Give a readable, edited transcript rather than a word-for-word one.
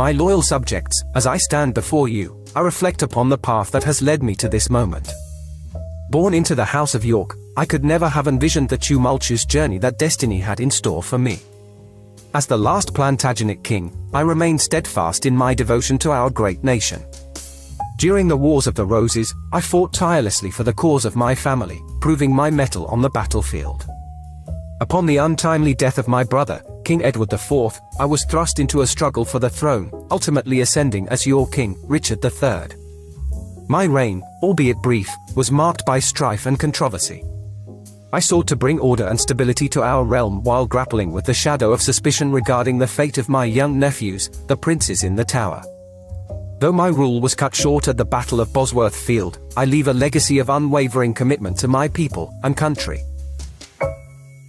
My loyal subjects, as I stand before you, I reflect upon the path that has led me to this moment. Born into the House of York, I could never have envisioned the tumultuous journey that destiny had in store for me. As the last Plantagenet king, I remained steadfast in my devotion to our great nation. During the Wars of the Roses, I fought tirelessly for the cause of my family, proving my mettle on the battlefield. Upon the untimely death of my brother, King Edward IV, I was thrust into a struggle for the throne, ultimately ascending as your king, Richard III. My reign, albeit brief, was marked by strife and controversy. I sought to bring order and stability to our realm while grappling with the shadow of suspicion regarding the fate of my young nephews, the princes in the tower. Though my rule was cut short at the Battle of Bosworth Field, I leave a legacy of unwavering commitment to my people and country.